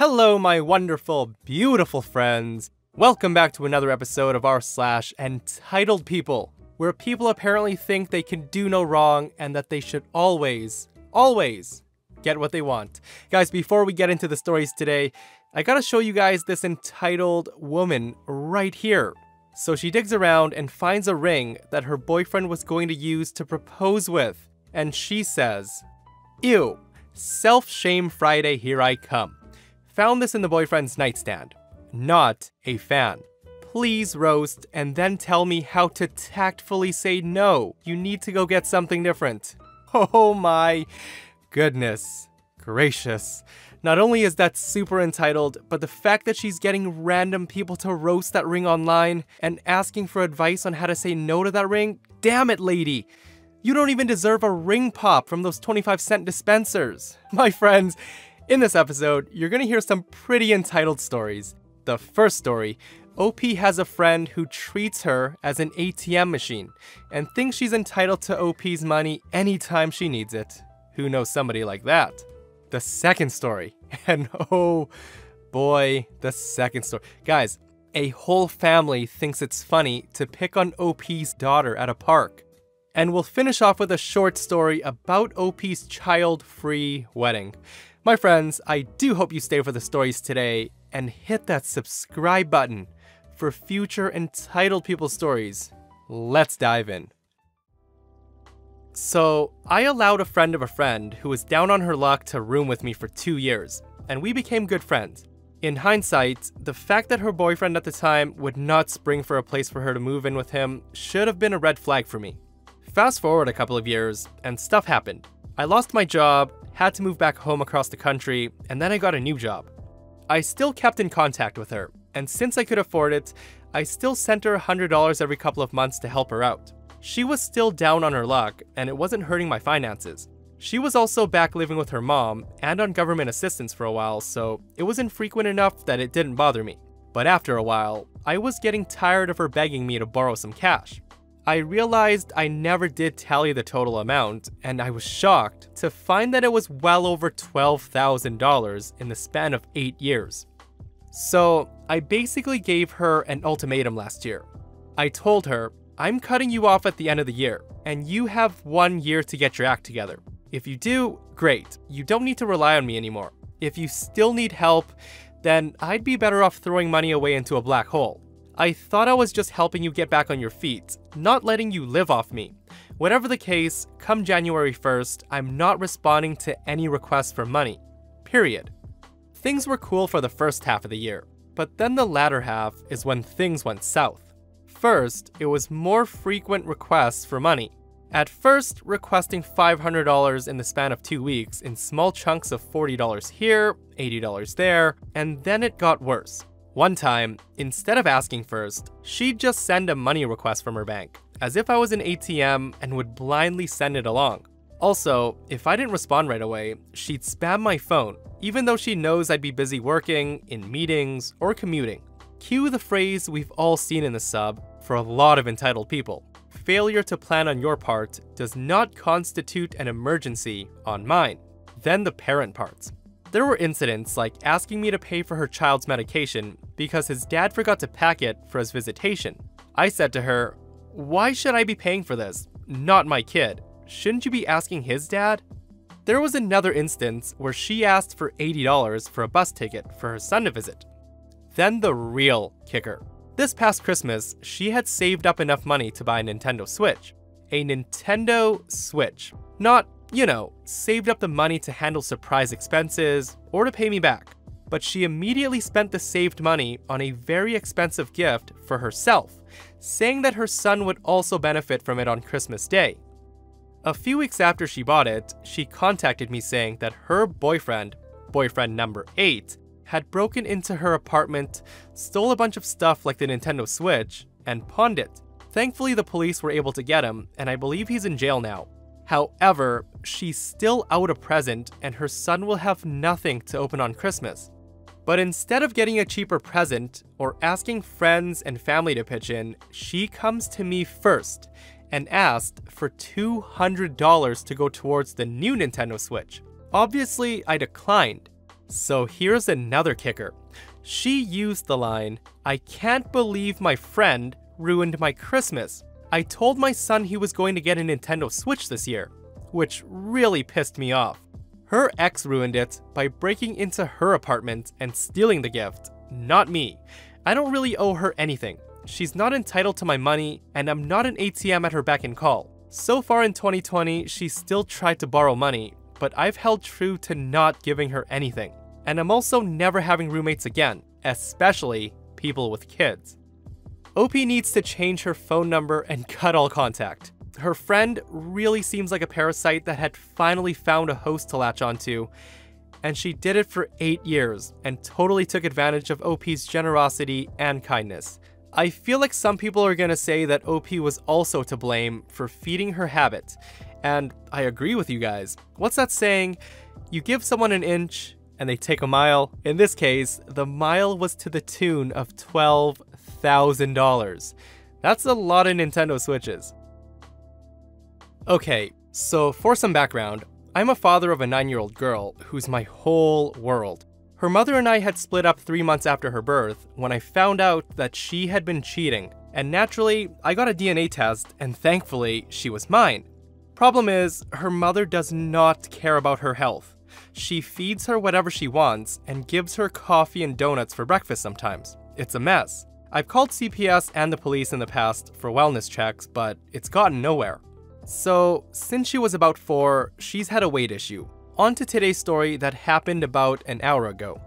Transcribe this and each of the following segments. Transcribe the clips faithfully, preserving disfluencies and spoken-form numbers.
Hello, my wonderful, beautiful friends. Welcome back to another episode of r slash entitled people, where people apparently think they can do no wrong and that they should always, always get what they want. Guys, before we get into the stories today, I gotta show you guys this entitled woman right here. So she digs around and finds a ring that her boyfriend was going to use to propose with, and she says, "Ew, self-shame Friday, here I come. Found this in the boyfriend's nightstand. Not a fan. Please roast and then tell me how to tactfully say no. You need to go get something different." Oh my goodness gracious. Not only is that super entitled, but the fact that she's getting random people to roast that ring online and asking for advice on how to say no to that ring, damn it lady. You don't even deserve a ring pop from those twenty-five cent dispensers. My friends, in this episode, you're gonna hear some pretty entitled stories. The first story, O P has a friend who treats her as an A T M machine and thinks she's entitled to O P's money anytime she needs it. Who knows somebody like that? The second story, and oh boy, the second story. Guys, a whole family thinks it's funny to pick on O P's daughter at a park. And we'll finish off with a short story about O P's child-free wedding. My friends, I do hope you stay for the stories today and hit that subscribe button for future entitled people stories. Let's dive in. So, I allowed a friend of a friend who was down on her luck to room with me for two years, and we became good friends. In hindsight, the fact that her boyfriend at the time would not spring for a place for her to move in with him should have been a red flag for me. Fast forward a couple of years, and stuff happened. I lost my job, had to move back home across the country, and then I got a new job. I still kept in contact with her, and since I could afford it, I still sent her one hundred dollars every couple of months to help her out. She was still down on her luck, and it wasn't hurting my finances. She was also back living with her mom and on government assistance for a while, so it was infrequent enough that it didn't bother me. But after a while, I was getting tired of her begging me to borrow some cash. I realized I never did tally the total amount, and I was shocked to find that it was well over twelve thousand dollars in the span of eight years. So I basically gave her an ultimatum last year. I told her, "I'm cutting you off at the end of the year, and you have one year to get your act together. If you do, great, you don't need to rely on me anymore. If you still need help, then I'd be better off throwing money away into a black hole. I thought I was just helping you get back on your feet, not letting you live off me. Whatever the case, come January first, I'm not responding to any requests for money. Period." Things were cool for the first half of the year, but then the latter half is when things went south. First, it was more frequent requests for money. At first, requesting five hundred dollars in the span of two weeks in small chunks of forty dollars here, eighty dollars there, and then it got worse. One time, instead of asking first, she'd just send a money request from her bank, as if I was an A T M and would blindly send it along. Also, if I didn't respond right away, she'd spam my phone, even though she knows I'd be busy working, in meetings, or commuting. Cue the phrase we've all seen in the sub for a lot of entitled people. Failure to plan on your part does not constitute an emergency on mine. Then the parent parts. There were incidents like asking me to pay for her child's medication because his dad forgot to pack it for his visitation. I said to her, "Why should I be paying for this? Not my kid. Shouldn't you be asking his dad?" There was another instance where she asked for eighty dollars for a bus ticket for her son to visit. Then the real kicker. This past Christmas, she had saved up enough money to buy a Nintendo Switch. A Nintendo Switch. Not, you know, saved up the money to handle surprise expenses or to pay me back. But she immediately spent the saved money on a very expensive gift for herself, saying that her son would also benefit from it on Christmas Day. A few weeks after she bought it, she contacted me saying that her boyfriend, boyfriend number eight, had broken into her apartment, stole a bunch of stuff like the Nintendo Switch, and pawned it. Thankfully, the police were able to get him, and I believe he's in jail now. However, she's still out a present and her son will have nothing to open on Christmas. But instead of getting a cheaper present or asking friends and family to pitch in, she comes to me first and asked for two hundred dollars to go towards the new Nintendo Switch. Obviously, I declined. So here's another kicker. She used the line, "I can't believe my friend ruined my Christmas. I told my son he was going to get a Nintendo Switch this year," which really pissed me off. Her ex ruined it by breaking into her apartment and stealing the gift, not me. I don't really owe her anything. She's not entitled to my money, and I'm not an A T M at her beck and call. So far in twenty twenty, she still tried to borrow money, but I've held true to not giving her anything. And I'm also never having roommates again, especially people with kids. O P needs to change her phone number and cut all contact. Her friend really seems like a parasite that had finally found a host to latch onto, and she did it for eight years and totally took advantage of O P's generosity and kindness. I feel like some people are gonna say that O P was also to blame for feeding her habit, and I agree with you guys. What's that saying? You give someone an inch, and they take a mile. In this case, the mile was to the tune of twelve thousand dollars. That's a lot of Nintendo Switches. Okay, so for some background, I'm a father of a nine-year-old girl who's my whole world. Her mother and I had split up three months after her birth when I found out that she had been cheating, and naturally, I got a D N A test, and thankfully, she was mine. Problem is, her mother does not care about her health. She feeds her whatever she wants and gives her coffee and donuts for breakfast sometimes. It's a mess. I've called C P S and the police in the past for wellness checks, but it's gotten nowhere. So, since she was about four, she's had a weight issue. On to today's story that happened about an hour ago.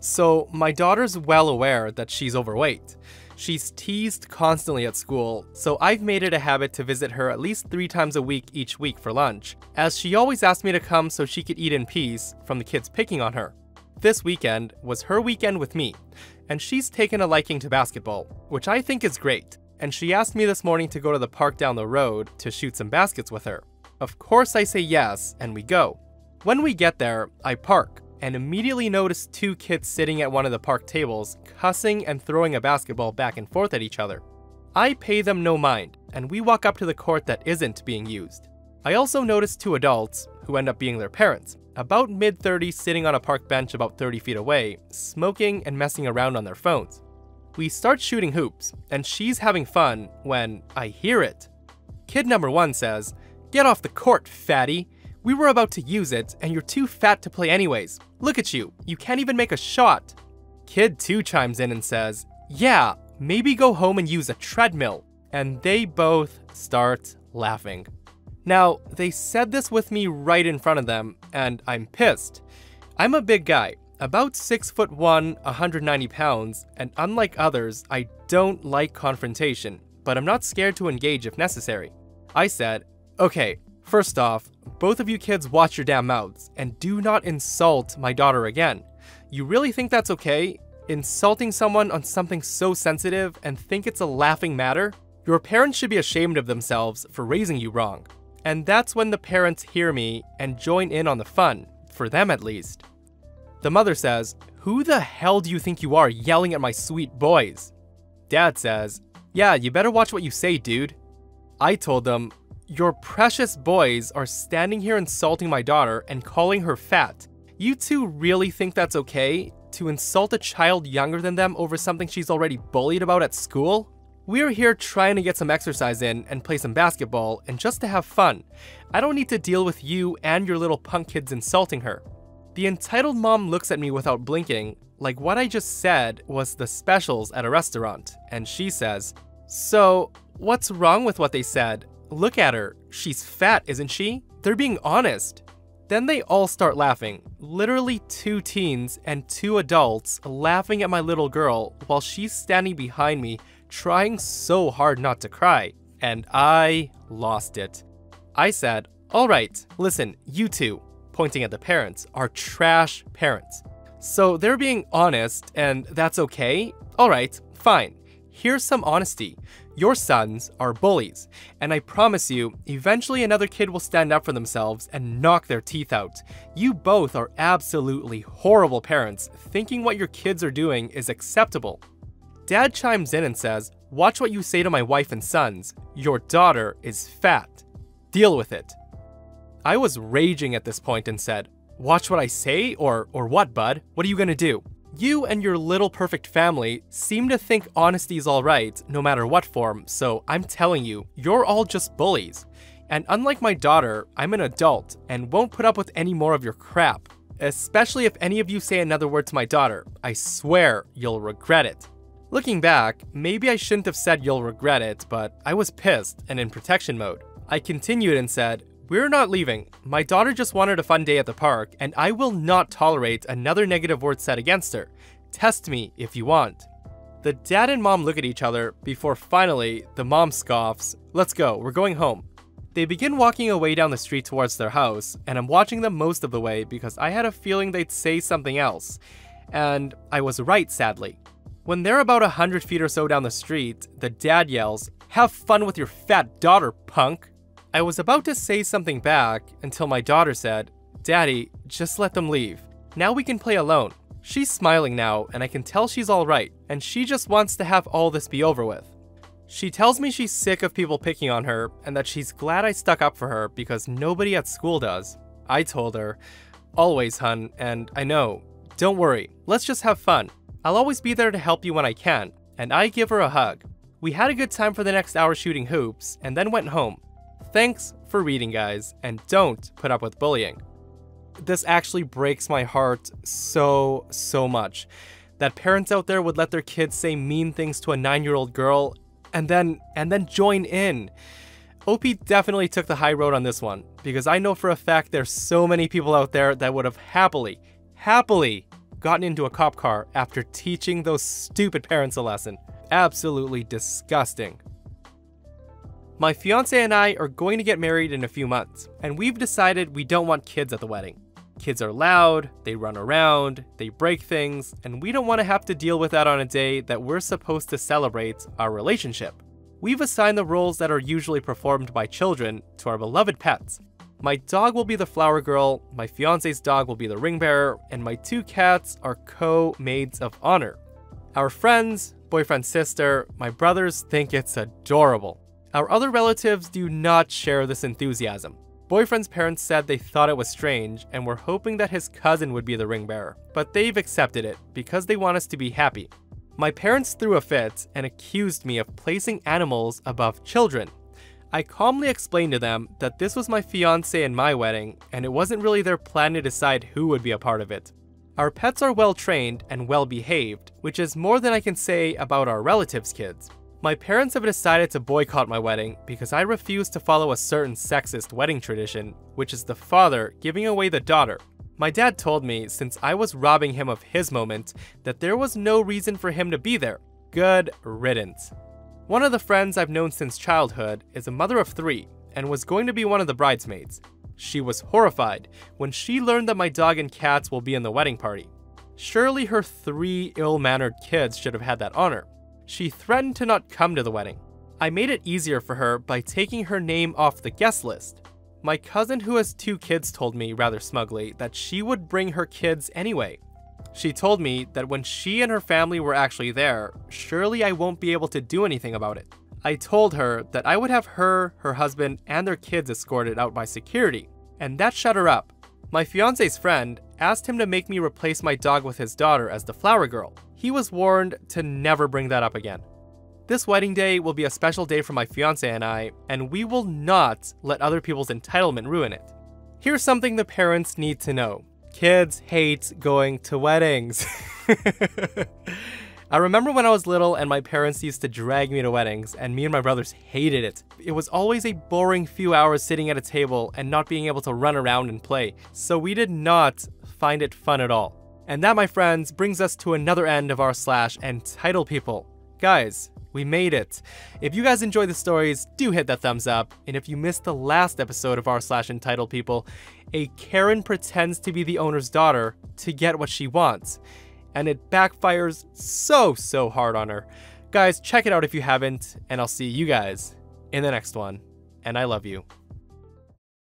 So, my daughter's well aware that she's overweight. She's teased constantly at school, so I've made it a habit to visit her at least three times a week each week for lunch, as she always asked me to come so she could eat in peace from the kids picking on her. This weekend was her weekend with me, and she's taken a liking to basketball, which I think is great, and she asked me this morning to go to the park down the road to shoot some baskets with her. Of course I say yes, and we go. When we get there, I park, and immediately notice two kids sitting at one of the park tables, cussing and throwing a basketball back and forth at each other. I pay them no mind, and we walk up to the court that isn't being used. I also notice two adults, who end up being their parents, about mid thirties sitting on a park bench about thirty feet away, smoking and messing around on their phones. We start shooting hoops, and she's having fun when I hear it. Kid number one says, "Get off the court, fatty! We were about to use it, and you're too fat to play anyways. Look at you, you can't even make a shot." Kid two chimes in and says, "Yeah, maybe go home and use a treadmill." And they both start laughing. Now, they said this with me right in front of them, and I'm pissed. I'm a big guy, about six foot one, one hundred ninety pounds, and unlike others, I don't like confrontation, but I'm not scared to engage if necessary. I said, "Okay, first off, both of you kids watch your damn mouths, and do not insult my daughter again. You really think that's okay? Insulting someone on something so sensitive and think it's a laughing matter? Your parents should be ashamed of themselves for raising you wrong." And that's when the parents hear me and join in on the fun, for them at least. The mother says, "Who the hell do you think you are yelling at my sweet boys?" Dad says, "Yeah, you better watch what you say, dude." I told them, "Your precious boys are standing here insulting my daughter and calling her fat. You two really think that's okay? To insult a child younger than them over something she's already bullied about at school? We're here trying to get some exercise in and play some basketball and just to have fun. I don't need to deal with you and your little punk kids insulting her." The entitled mom looks at me without blinking, like what I just said was the specials at a restaurant, and she says, "So, what's wrong with what they said? Look at her, she's fat, isn't she? They're being honest." Then they all start laughing, literally two teens and two adults laughing at my little girl while she's standing behind me trying so hard not to cry, and I lost it. I said, "All right, listen, you two," pointing at the parents, "are trash parents. So they're being honest and that's okay? All right, fine. Here's some honesty. Your sons are bullies, and I promise you, eventually another kid will stand up for themselves and knock their teeth out. You both are absolutely horrible parents, thinking what your kids are doing is acceptable." Dad chimes in and says, "Watch what you say to my wife and sons. Your daughter is fat. Deal with it." I was raging at this point and said, Watch what I say, or, or what, bud? What are you gonna do? You and your little perfect family seem to think honesty's alright, no matter what form, so I'm telling you, you're all just bullies. And unlike my daughter, I'm an adult and won't put up with any more of your crap. Especially if any of you say another word to my daughter. I swear you'll regret it. Looking back, maybe I shouldn't have said you'll regret it, but I was pissed and in protection mode. I continued and said, "We're not leaving. My daughter just wanted a fun day at the park, and I will not tolerate another negative word said against her. Test me if you want." The dad and mom look at each other before finally the mom scoffs, "Let's go, we're going home." They begin walking away down the street towards their house, and I'm watching them most of the way because I had a feeling they'd say something else. And I was right, sadly. When they're about one hundred feet or so down the street, the dad yells, "Have fun with your fat daughter, punk!" I was about to say something back until my daughter said, "Daddy, just let them leave. Now we can play alone." She's smiling now, and I can tell she's alright, and she just wants to have all this be over with. She tells me she's sick of people picking on her and that she's glad I stuck up for her because nobody at school does. I told her, "Always, hun, and I know. Don't worry, let's just have fun. I'll always be there to help you when I can," and I give her a hug. We had a good time for the next hour shooting hoops and then went home. Thanks for reading, guys, and don't put up with bullying. This actually breaks my heart so, so much. That parents out there would let their kids say mean things to a nine-year-old girl and then and then join in. O P definitely took the high road on this one, because I know for a fact there's so many people out there that would have happily, happily gotten into a cop car after teaching those stupid parents a lesson. Absolutely disgusting. My fiancé and I are going to get married in a few months, and we've decided we don't want kids at the wedding. Kids are loud, they run around, they break things, and we don't want to have to deal with that on a day that we're supposed to celebrate our relationship. We've assigned the roles that are usually performed by children to our beloved pets. My dog will be the flower girl, my fiancé's dog will be the ring bearer, and my two cats are co-maids of honor. Our friends, boyfriend's sister, my brothers think it's adorable. Our other relatives do not share this enthusiasm. Boyfriend's parents said they thought it was strange and were hoping that his cousin would be the ring bearer, but they've accepted it because they want us to be happy. My parents threw a fit and accused me of placing animals above children. I calmly explained to them that this was my fiancé and my wedding, and it wasn't really their plan to decide who would be a part of it. Our pets are well trained and well behaved, which is more than I can say about our relatives' kids. My parents have decided to boycott my wedding because I refuse to follow a certain sexist wedding tradition, which is the father giving away the daughter. My dad told me since I was robbing him of his moment that there was no reason for him to be there. Good riddance. One of the friends I've known since childhood is a mother of three and was going to be one of the bridesmaids. She was horrified when she learned that my dog and cats will be in the wedding party. Surely her three ill-mannered kids should have had that honor. She threatened to not come to the wedding. I made it easier for her by taking her name off the guest list. My cousin who has two kids told me, rather smugly, that she would bring her kids anyway. She told me that when she and her family were actually there, surely I won't be able to do anything about it. I told her that I would have her, her husband, and their kids escorted out by security, and that shut her up. My fiancé's friend asked him to make me replace my dog with his daughter as the flower girl. He was warned to never bring that up again. This wedding day will be a special day for my fiancé and I, and we will not let other people's entitlement ruin it. Here's something the parents need to know. Kids hate going to weddings. I remember when I was little and my parents used to drag me to weddings, and me and my brothers hated it. It was always a boring few hours sitting at a table and not being able to run around and play, so we did not find it fun at all. And that, my friends, brings us to another end of r slash entitled people. Guys, we made it. If you guys enjoyed the stories, do hit that thumbs up. And if you missed the last episode of r slash entitled people, a Karen pretends to be the owner's daughter to get what she wants. And it backfires so, so hard on her. Guys, check it out if you haven't. And I'll see you guys in the next one. And I love you.